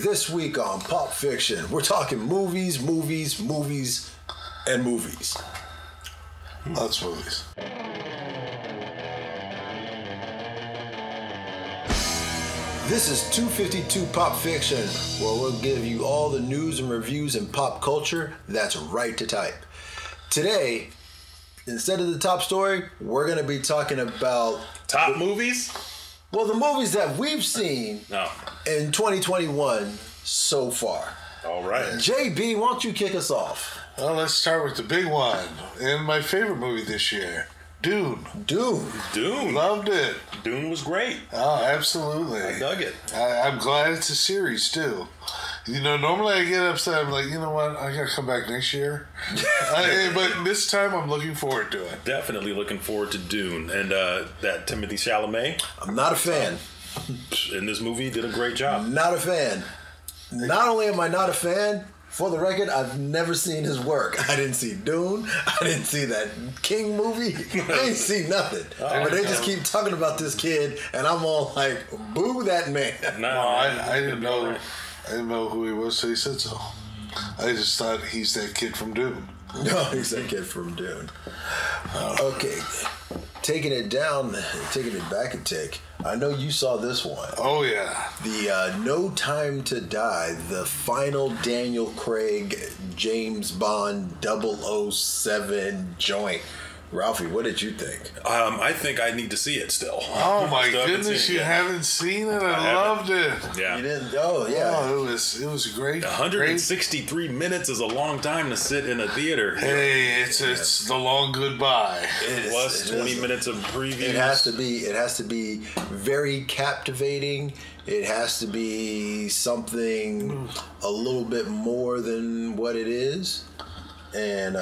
This week on Pop Fiction, we're talking movies, movies, movies, and movies. Lots of movies. This is 252 Pop Fiction, where we'll give you all the news and reviews in pop culture that's right to type. Today, instead of the top story, we're going to be talking about... Top movies? Well, the movies that we've seen in 2021 so far. All right. JB, why don't you kick us off? Well, let's start with the big one and my favorite movie this year, Dune. Dune. Loved it. Dune was great. Oh, absolutely. I dug it. I'm glad it's a series, too. You know, normally I get upset. I'm like, you know what? I got to come back next year. But this time I'm looking forward to it. Definitely looking forward to Dune. And that Timothée Chalamet. I'm not a fan. In this movie, did a great job. Not a fan. Not only am I not a fan, for the record, I've never seen his work. I didn't see Dune. I didn't see that King movie. I didn't see nothing. But they just keep talking about this kid, and I'm all like, boo that man. No, I didn't know. I didn't know who he was, so he said so. I just thought he's that kid from Dune. No, he's that kid from Dune. Okay. Taking it down, taking it back a tick. I know you saw this one. Oh, yeah. The No Time to Die, the final Daniel Craig, James Bond 007 joint. Ralphie, what did you think? I think I need to see it still. Oh my goodness, you haven't seen it? I loved it. Yeah. You didn't? Oh, yeah. Oh, it was great. 163 minutes is a long time to sit in a theater. Hey, it's the long goodbye. Plus 20 minutes of previews. It has to be very captivating. It has to be something a little bit more than what it is. And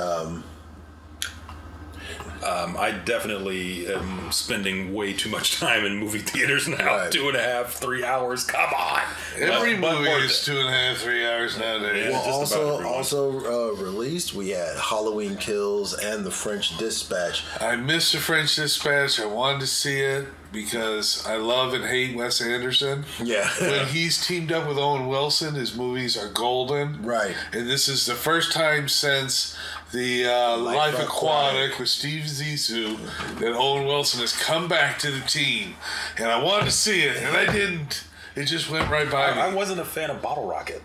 I definitely am spending way too much time in movie theaters now. Right. 2.5, 3 hours. Come on. Every movie is 2.5, 3 hours nowadays. Well, also released, we had Halloween Kills and The French Dispatch. I missed The French Dispatch. I wanted to see it because I love and hate Wes Anderson. Yeah. When he's teamed up with Owen Wilson, his movies are golden. Right. And this is the first time since... The Life Aquatic with Steve Zissou that Owen Wilson has come back to the team. And I wanted to see it, and I didn't. It just went right by me. I wasn't a fan of Bottle Rocket.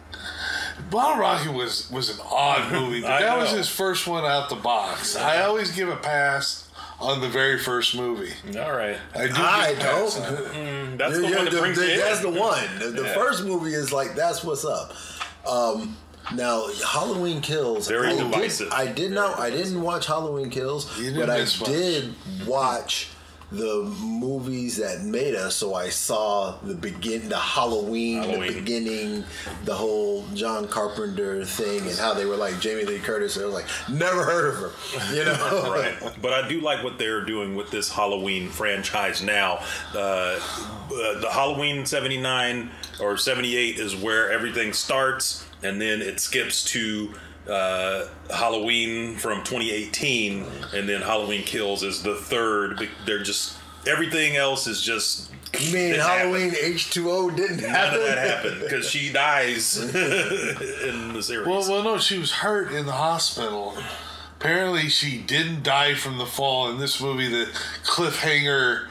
Bottle Rocket was an odd movie, but that was his first one out the box. I always give a pass on the very first movie. All right. I don't. That's the one that brings it in. That's the one. The first movie is like, that's what's up. Now, Halloween Kills. Very divisive. I didn't watch Halloween Kills, but I did watch the movies that made us. So I saw the Halloween, the whole John Carpenter thing, and how they were like Jamie Lee Curtis. They were like, never heard of her, you know. Right. But I do like what they're doing with this Halloween franchise now. The Halloween 79 or 78 is where everything starts. And then it skips to Halloween from 2018, and then Halloween Kills is the third. They're just, everything else is just... You mean Halloween happen. H2O didn't happen? None of that happened, because she dies in the series. Well, no, she was hurt in the hospital. Apparently she didn't die from the fall in this movie, the cliffhanger...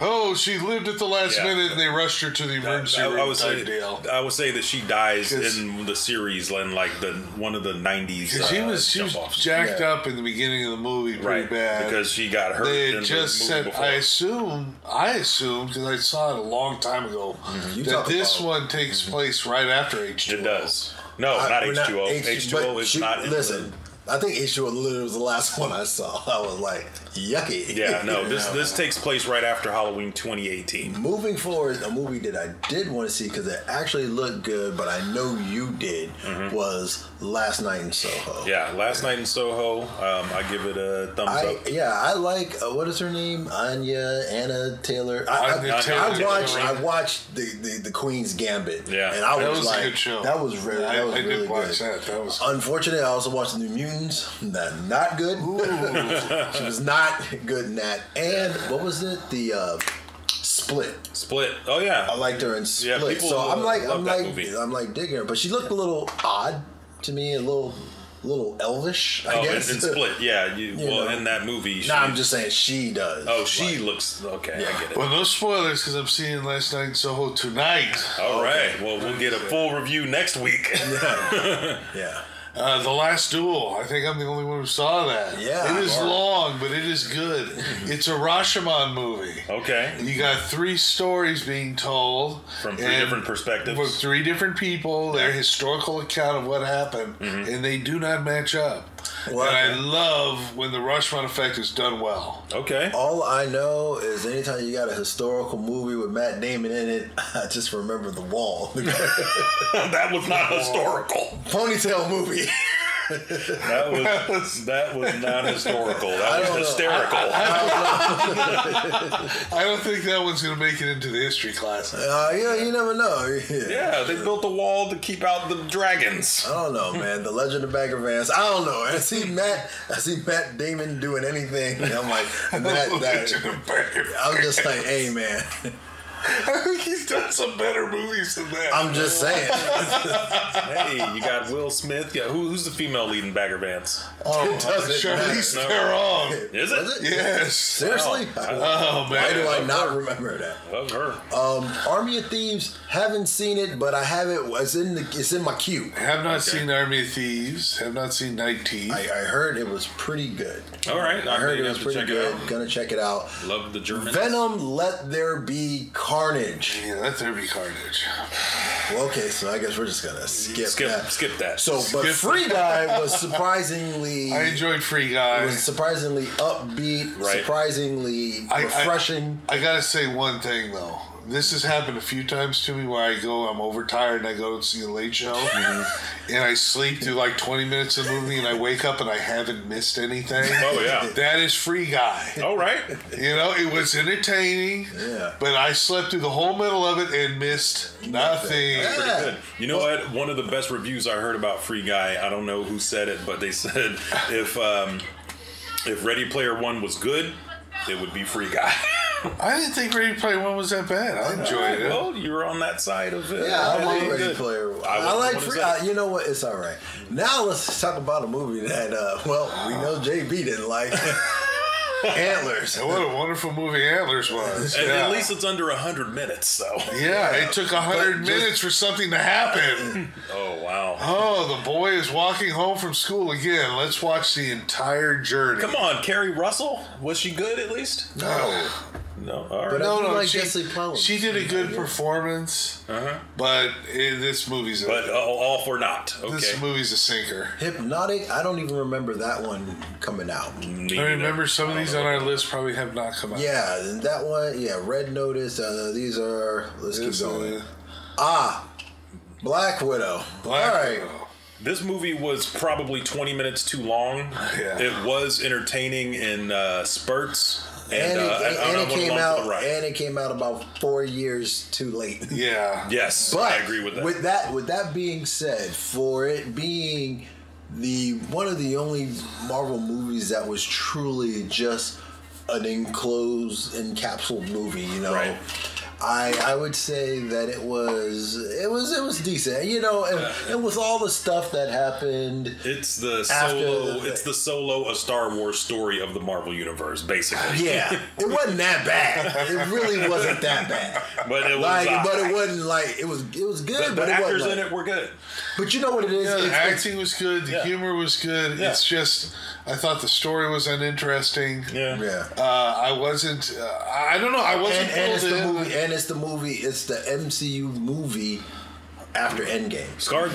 Oh, she lived at the last minute, and they rushed her to the emergency room. I would say that she dies in the series, in like one of the 90s. She was jacked up in the beginning of the movie, pretty bad, because she got hurt. They had just said, I assumed, because I saw it a long time ago, that this one takes place right after H2O. It does. No, not H2O. H2O is not. Listen. I think H2O literally was the last one I saw. I was like, yucky. Yeah, no, this takes place right after Halloween 2018. Moving forward, a movie that I did want to see because it actually looked good, but I know you did, was Last Night in Soho. Yeah, Last Night in Soho. I give it a thumbs up. Yeah, I like, what is her name? Anna Taylor. I watched the Queen's Gambit. Yeah, and that was like, a good show. That was really, I did watch that. That was good. Unfortunately, I also watched the New Mutants. Not good. She was not good in that. And what was it? The Split. Oh yeah, I liked her in Split. Yeah, so I'm like digging her, but she looked a little odd to me, a little elvish. I guess. In Split, yeah. You know, in that movie, I'm just saying she does. Oh, she looks okay. Yeah. I get it. Well, no spoilers because I'm seeing Last Night in Soho tonight. All right. Well, we'll get a full review next week. Yeah. Yeah. The Last Duel. I think I'm the only one who saw that. Yeah. It is long, but it is good. It's a Rashomon movie. Okay. And you got three stories being told. From three different perspectives. From three different people, their historical account of what happened, and they do not match up. Well, and I love when the Rashomon effect is done well. Okay. All I know is anytime you got a historical movie with Matt Damon in it, I just remember The Wall. That was not historical. Ponytail movie. That was not historical. That was hysterical. I don't know. I don't think that one's going to make it into the history class. You never know. Yeah, they built a wall to keep out the dragons. I don't know, man. The Legend of Bagger Vance. I don't know. I see Matt Damon doing anything, and I'm like, I'm just like, hey, man. I think he's done some better movies than that. I'm just saying. Hey, you got Will Smith. Yeah, who's the female lead in Bagger Vance? Oh, Charlize Theron. Is it? Yes. Seriously? Oh, man. Why do I not remember that? Love her. Army of Thieves. Haven't seen it, but I have it. It's in my queue. Have not seen Army of Thieves. Have not seen Night Teeth. I heard it was pretty good. All right. I heard it was pretty good. Gonna check it out. Love the Germans. Venom. Let there be carnage. Yeah, let there be carnage. Well, okay, so I guess we're just gonna skip that. But Free Guy was surprisingly. I enjoyed Free Guy. It was surprisingly upbeat, surprisingly refreshing. I gotta say one thing though. This has happened a few times to me where I'm overtired and I go to see a late show and I sleep through like 20 minutes of the movie and I wake up and I haven't missed anything. Oh yeah. That is Free Guy. All right. You know, it was entertaining. Yeah. But I slept through the whole middle of it and missed nothing. That's pretty good. You know what? One of the best reviews I heard about Free Guy, I don't know who said it, but they said if Ready Player One was good, it would be Free Guy. I didn't think Ready Player One was that bad. I enjoyed it. Well, you were on that side of it. Yeah, I like Ready Player One. I like Free Guy. You know what? It's all right. Now let's talk about a movie that, we know JB didn't like. Antlers. What a wonderful movie Antlers was. At least it's under 100 minutes, so. Yeah, it took 100 minutes for something to happen. Oh, wow. Oh, the boy is walking home from school again. Let's watch the entire journey. Come on, Carrie Russell. Was she good at least? No. No, all right. But no. She did a good performance, but this movie's a... But all for naught. Okay. This movie's a sinker. Hypnotic, I don't even remember that one coming out. Neither. I remember some of these on our list probably have not come out. Yeah, that one, Red Notice, these are... Let's keep going. Black Widow. All right. This movie was probably 20 minutes too long. Yeah. It was entertaining in spurts. And it came out about 4 years too late. Yeah. Yes. But I agree with that. With that being said, for it being one of the only Marvel movies that was truly just an enclosed, encapsulated movie, you know. Right. I would say that it was decent, you know. It was all the stuff that happened. It's the solo a Star Wars story of the Marvel universe, basically. Yeah, it wasn't that bad. It really wasn't that bad. But it was. It was good. But the actors in it were good. But you know what it is? Yeah, the acting was good. The humor was good. Yeah. It's just I thought the story was uninteresting. Yeah. I wasn't. I don't know. I wasn't. It's the MCU movie after Endgame.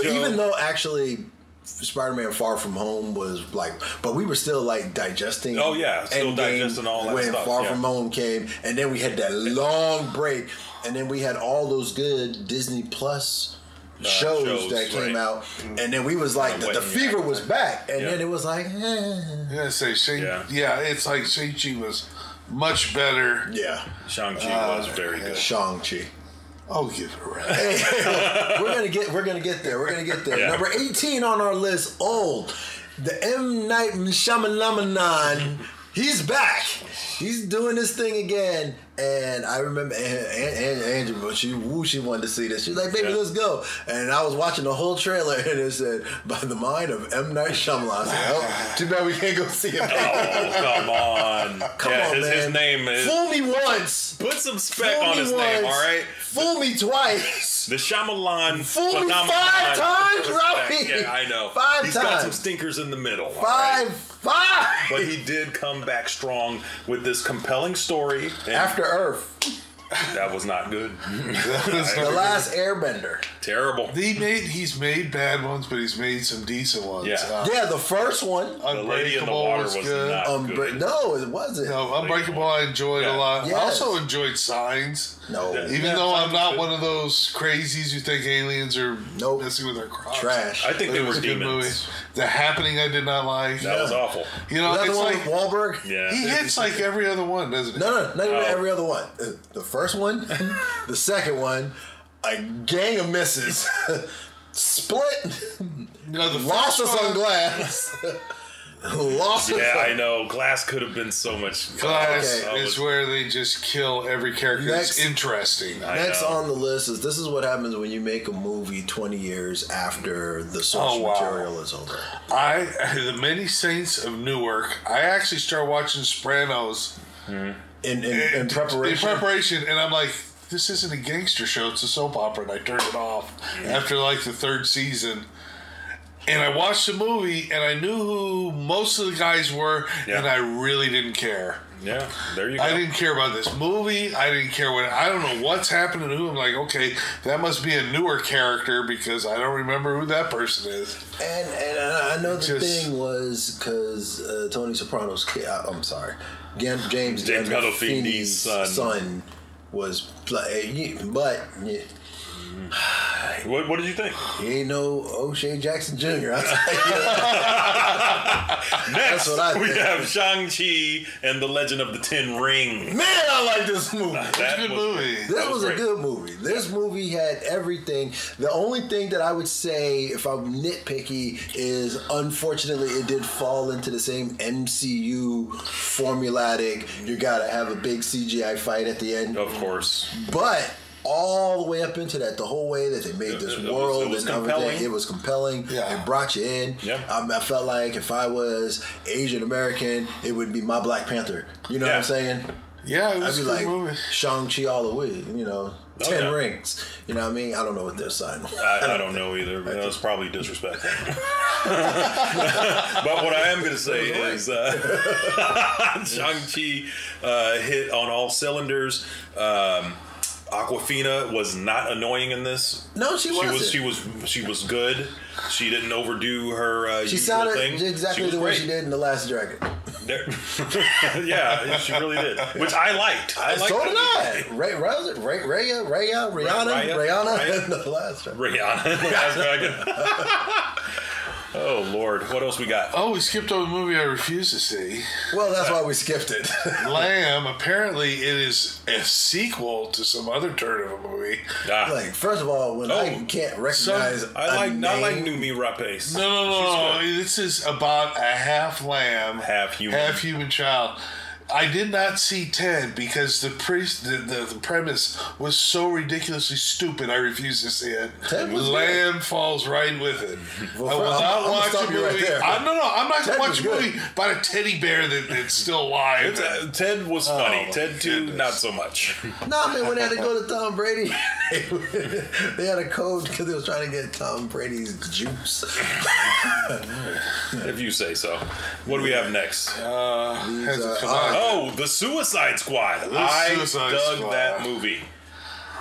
Even though actually Spider-Man Far From Home was like, but we were still like digesting. Oh yeah, still Endgame digesting all that when stuff. When Far From Home came, and then we had that long break, and then we had all those good Disney Plus shows that came out, and then we was like, the fever was back, and then it was like, it's like Shang-Chi was much better. Yeah. Shang-Chi was very good. Shang-Chi. I'll give it a rest. Hey, we're gonna get there. We're gonna get there. Yeah. Number 18 on our list, The M. Night Shyamalan He's back. He's doing this thing again. And I remember Andrew, when she wanted to see this. She's like, baby, let's go. And I was watching the whole trailer, and it said, by the mind of M. Night Shyamalan. I was like, oh, too bad we can't go see it. Oh, come on. Come on, man. His name is... Fool me once. Put some spec on his name, all right? Fool me twice. The Shyamalan... Fool me 5 times, Robbie. Yeah, I know. 5 times. He's got some stinkers in the middle. Five. But he did come back strong with this compelling story. After Earth. That was not good. The Last Airbender. Terrible. He's made bad ones, but he's made some decent ones. Yeah, the first one. The Lady in the Water was good. Not good. No, it wasn't. No, Unbreakable I enjoyed a lot. Yes. I also enjoyed Signs. No. Even though I'm not one of those crazies who think aliens are messing with our crops. Trash. I think they were demons. The Happening I did not like. That was awful. You know, it's like Wahlberg. Yeah. He hits like every other one, doesn't he? No, not even every other one. The first one, the second one, a gang of misses, split, lost us on Glass. I know. Glass could have been so much. Glass is where they just kill every character that's interesting. Next on the list is this is what happens when you make a movie 20 years after the source material is over. The Many Saints of Newark. I actually started watching Sopranos. Mm-hmm. In preparation. In preparation, and I'm like, this isn't a gangster show, it's a soap opera, and I turned it off after like the third season. And I watched the movie, and I knew who most of the guys were, and I really didn't care. Yeah, there you go. I didn't care about this movie. I didn't care what. I don't know what's happening to who. I'm like, okay, that must be a newer character because I don't remember who that person is. And I know the thing was because Tony Soprano's kid. I'm sorry, James Gandolfini's son was playing, but. Yeah. What did you think? He ain't no O'Shea Jackson Jr. Next, we have Shang-Chi and the Legend of the Ten Rings. Man, I like this movie. This was a good movie. This movie had everything. The only thing that I would say, if I'm nitpicky, is unfortunately it did fall into the same MCU formulatic. You gotta have a big CGI fight at the end. Of course. But... all the way up into that, the whole way that they made this world and everything, it was compelling. Yeah. It brought you in. Yeah. I felt like if I was Asian American, it would be my Black Panther. You know what I'm saying? Yeah, it was I'd be like Shang-Chi all the way. You know, 10 rings. You know what I mean? I don't know what they're signing. I don't know either. But that's probably disrespectful. But what I am going to say is Shang-Chi hit on all cylinders. Awkwafina was not annoying in this. No, she was good. She didn't overdo her usual thing. She sounded exactly the way she did in The Last Dragon. Yeah, she really did. Which I liked. So did I. Rihanna in The Last Dragon. Oh, Lord. What else we got? Oh, we skipped over a movie I refuse to see. Well, that's why we skipped it. Lamb, apparently it is a sequel to some other turn of a movie. Like, first of all, I can't recognize I like Numi Rapace. No. This is about a half lamb, half human child. I did not see Ted because the premise was so ridiculously stupid. I refuse to see it. Lamb falls right with it. Well, I will not watch a movie. Right I'm not going to watch a movie about a teddy bear that's still alive. Ted was funny. Ted 2, not so much. Nah, man, when they had to go to Tom Brady, they had a code because they was trying to get Tom Brady's juice. If you say so. What do we have next? The Suicide Squad. I dug that movie.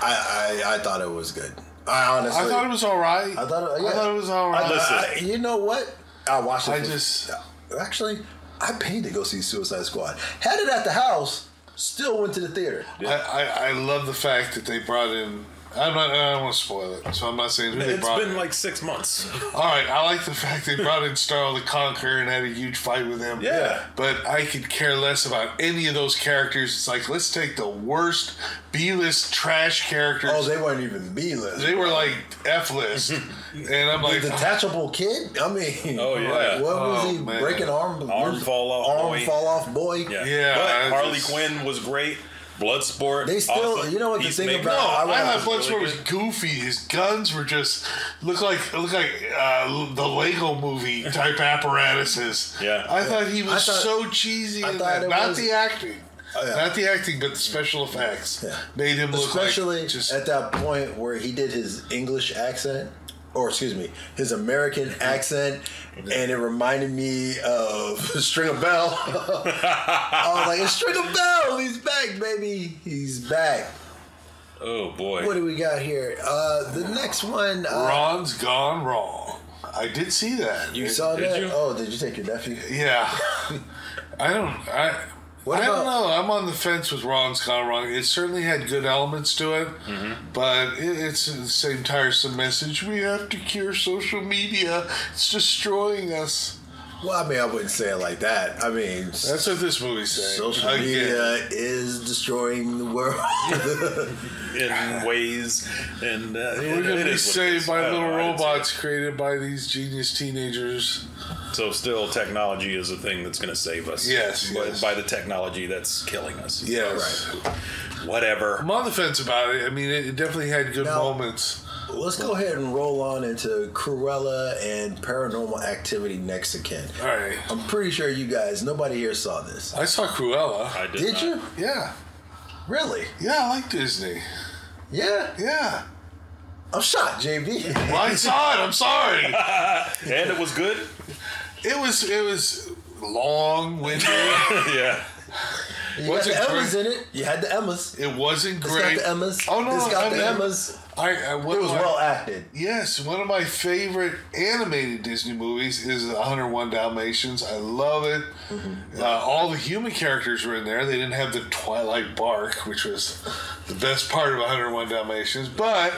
I thought it was good. I thought it was all right. I thought it was all right. Listen, you know what? I watched it. I paid to go see Suicide Squad. Had it at the house. Still went to the theater. Yeah. I love the fact that they brought in I don't want to spoil it, so I'm not saying who they brought in. It's been like 6 months. All right, I like the fact they brought in Starl the Conqueror and had a huge fight with him. Yeah. But I could care less about any of those characters. It's like, let's take the worst B-list trash characters. Oh, they weren't even B-list. They were like F-list. And I'm like... The detachable kid? I mean... Oh, yeah. Like, what was he? Man. Breaking arm? Arm fall off boy. Arm fall off boy? Yeah. But Harley Quinn was great. Bloodsport. They still, awesome. You know what the thing about? No, I thought Bloodsport was goofy. His guns were just look like the Lego Movie type apparatuses. Yeah, I thought he was so cheesy. I thought it not was, the acting, not the acting, but the special effects made him look especially like just, at that point where he did his English accent. Or excuse me, his American accent, and it reminded me of Stringer Bell. I was like, it's Stringer Bell, he's back, baby, he's back. Oh boy, what do we got here? The next one, Ron's Gone Wrong. I did see that. You saw that? Did you? Oh, did you take your nephew? Yeah. I don't know. I'm on the fence with Ron's Gone Wrong. It certainly had good elements to it, but it's the same tiresome message. We have to cure social media. It's destroying us. Well, I mean, I wouldn't say it like that. I mean... That's what this movie's saying. Social media is destroying the world. In ways. And we're going to be saved by little robots created by these genius teenagers. So still, technology is a thing that's going to save us. Yes, yes. By the technology that's killing us. Yes. Right. Whatever. I'm on the fence about it. I mean, it definitely had good moments. Let's go ahead and roll on into Cruella and Paranormal Activity Next Again. All right. I'm pretty sure you guys, nobody here saw this. I saw Cruella. I did. Did you? Yeah. Really? Yeah, I like Disney. Yeah? Yeah. I'm shocked, JB. Well, I saw it. I'm sorry. And it was good? It was long-winded. Yeah. You had the Emmas in it. You had the Emmas. It wasn't great. It's got the Emmas. Oh, no. It's got the Emmas. It was well acted. Yes. One of my favorite animated Disney movies is 101 Dalmatians. I love it. All the human characters were in there. They didn't have the Twilight bark, which was the best part of 101 Dalmatians. But...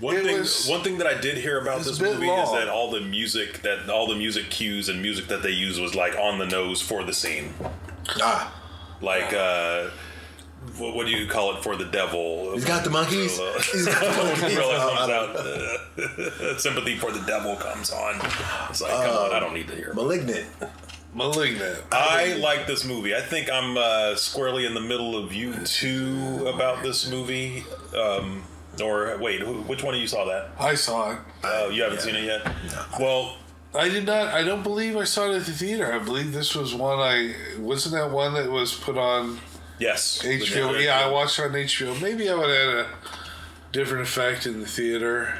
One thing that I did hear about this movie is that all the music cues and music that they used was like on the nose for the scene. Like what do you call it for the devil? He's got the monkeys. He's got the monkeys. Comes out. Sympathy for the devil comes on. It's like, come on, I don't need to hear. Malignant. I like this movie. I think I'm squarely in the middle of you two about this movie. Or wait, which one of you saw that? I saw it. Oh, you haven't seen it yet? No. Well, I did not. I don't believe I saw it at the theater. I believe this was one wasn't that one that was put on. Yes. HBO. Yeah, I watched it on HBO. Maybe I would have had a different effect in the theater.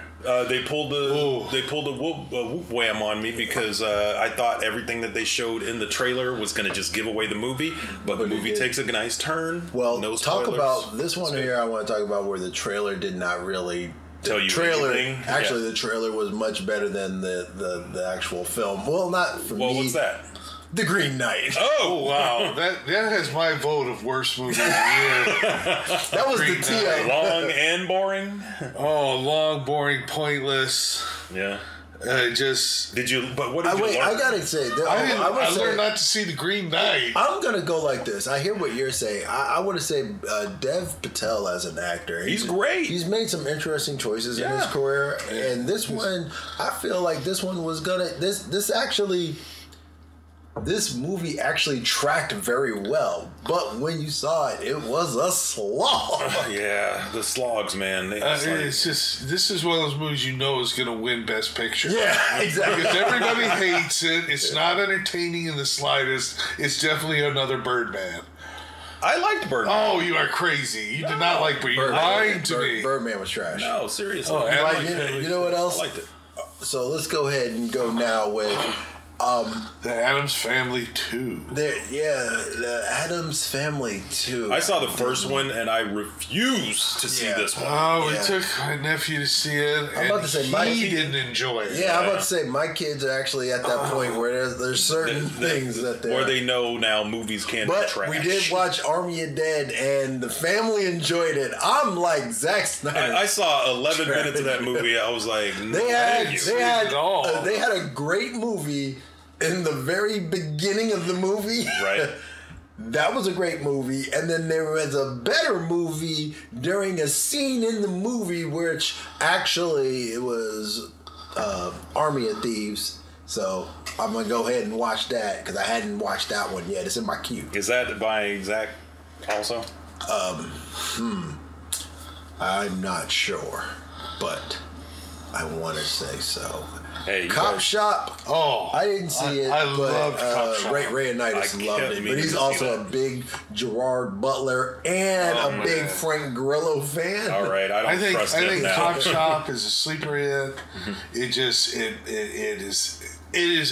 They pulled a whoop wham on me because I thought everything that they showed in the trailer was going to just give away the movie, but the movie takes a nice turn. Well, no spoilers. Talk about this one here. I want to talk about where the trailer did not really tell you anything. Actually, the trailer was much better than the actual film. Well, not for me. Well, what's that? The Green Knight. Oh, wow. that has my vote of worst movie of the year. That was Green the T.O. Long and boring? Oh, long, boring, pointless. Yeah. Just... Did you... But what did you learn? I gotta say... I learned not to see The Green Knight. I'm gonna go like this. I hear what you're saying. I want to say Dev Patel as an actor. He's great. He's made some interesting choices in his career. And this one... I feel like this one was gonna... This movie actually tracked very well, but when you saw it, it was a slog. Yeah, the slogs, man. This is one of those movies you know is going to win Best Picture. Yeah, exactly. Because everybody hates it. It's not entertaining in the slightest. It's definitely another Birdman. I liked Birdman. Oh, you are crazy. You did not like Birdman. You lied to me. Birdman was trash. No, seriously. Oh, you know what else? I liked it. So let's go ahead and go now with... The Addams Family 2. The Addams Family 2. I saw the first one and I refused to see this one. Oh, we took my nephew to see it, and he didn't enjoy it. Yeah, I'm about to say, my kids are actually at that point where there's certain things that they... Or they know now movies can't be trash. But we did watch Army of Dead, and the family enjoyed it. I'm like Zack Snyder. I saw 11 minutes of that movie. I was like, no, they had a great movie in the very beginning of the movie. Right. That was a great movie. And then there was a better movie during a scene in the movie, which actually it was Army of Thieves. So I'm going to go ahead and watch that because I hadn't watched that one yet. It's in my queue. Is that by Zach also? I'm not sure, but I want to say so. Hey, Cop Shop. Oh, I didn't see it. I loved Cop Shop. Ray Reunitas loved it, but he's also a big Gerard Butler and a big Frank Grillo fan. All right, I think Cop Shop is a sleeper hit. It just it is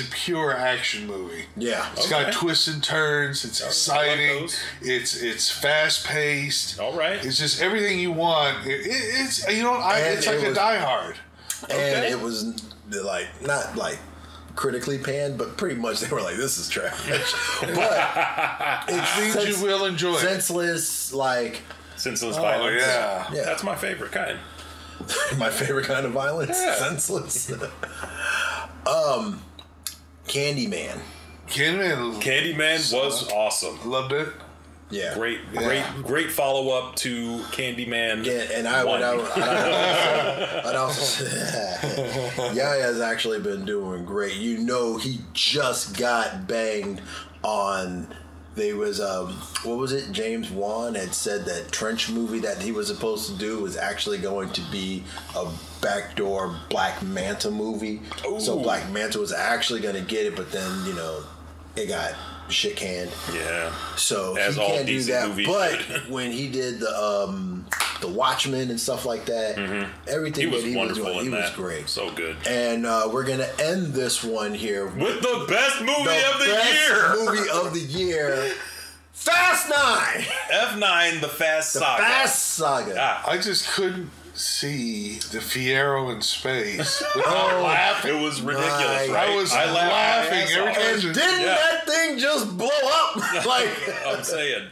a pure action movie. Yeah, it's got twists and turns. It's exciting. Like it's fast paced. All right, it's just everything you want. It's it's like a Die Hard. And it was. Not like critically panned, but pretty much they were like, "This is trash." But it means you will enjoy senseless violence. Yeah, that's my favorite kind. My favorite kind of violence, senseless. Candyman. Candyman was awesome. Loved it. Yeah, great follow up to Candyman. Yeah, and I'd also say, Yaya's actually been doing great. He just got banged on. There was what was it? James Wan had said that Trench movie that he was supposed to do was actually going to be a backdoor Black Manta movie. Ooh. So Black Manta was actually going to get it, but then it got shit canned. Yeah. So as he can't do that. But when he did the Watchmen and stuff like that, everything he was great. So good. And we're gonna end this one here with the best movie of the year. Fast 9. F9, the Fast Saga. Fast Saga. Ah. I just couldn't see the Fiero in space. It was ridiculous, right? I was laughing every time. And didn't that thing just blow up? I'm saying,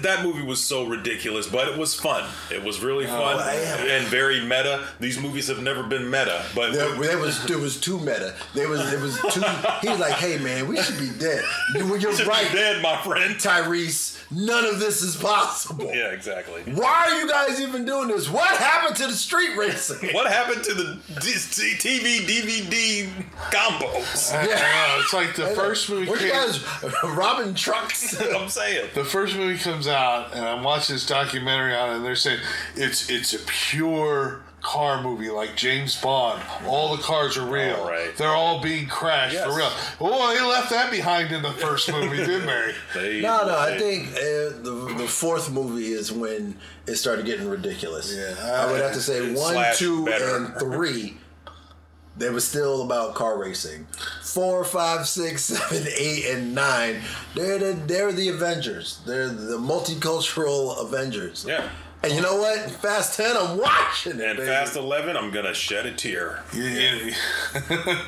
that movie was so ridiculous, but it was fun. It was really fun and very meta. These movies have never been meta, but there was too meta. There was too. He was like, "Hey man, we should be dead." You're right, dead, my friend Tyrese. None of this is possible. Yeah, exactly. Why are you guys even doing this? What happened to the street racing? What happened to the TV DVD combos? It's like the first movie. What you guys robbing trucks? I'm saying the first movie comes out, and I'm watching this documentary on it, and they're saying it's a pure car movie like James Bond. All the cars are real. All right. They're all being crashed for real. Oh, they left that behind in the first movie, didn't they? I think the fourth movie is when it started getting ridiculous. Yeah, I would have to say 1, 2, and 3. They were still about car racing. 4, 5, 6, 7, 8, and 9. They're the Avengers. They're the multicultural Avengers. Yeah. And you know what? Fast 10, I'm watching it. And baby. Fast 11, I'm gonna shed a tear. Yeah.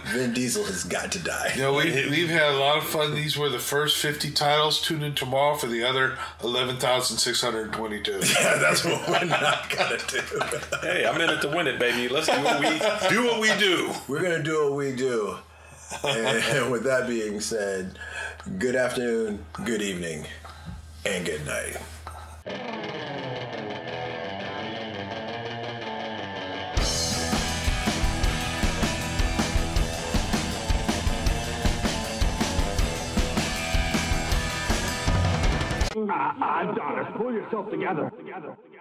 Vin Diesel has got to die. We've had a lot of fun. These were the first 50 titles. Tune in tomorrow for the other 11,622. Yeah, that's what we're not gonna do. Hey, I'm in it to win it, baby. Let's do what we do. What we do. We're gonna do what we do. And with that being said, good afternoon, good evening, and good night. I'm Adonis. Pull yourself together.